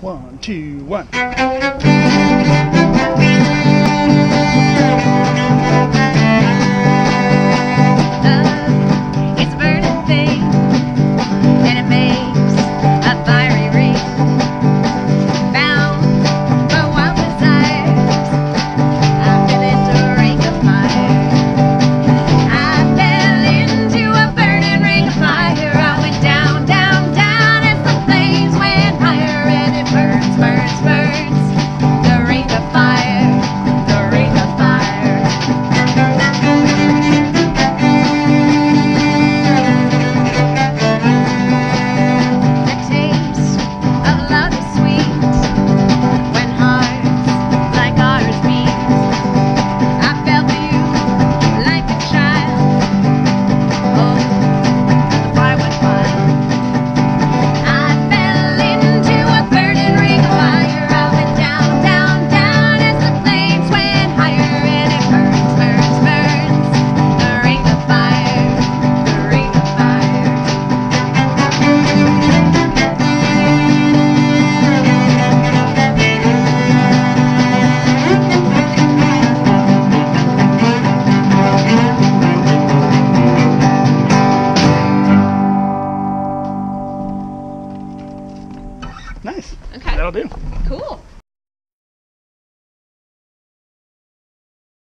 1, 2, 1. Nice. Okay. That'll do.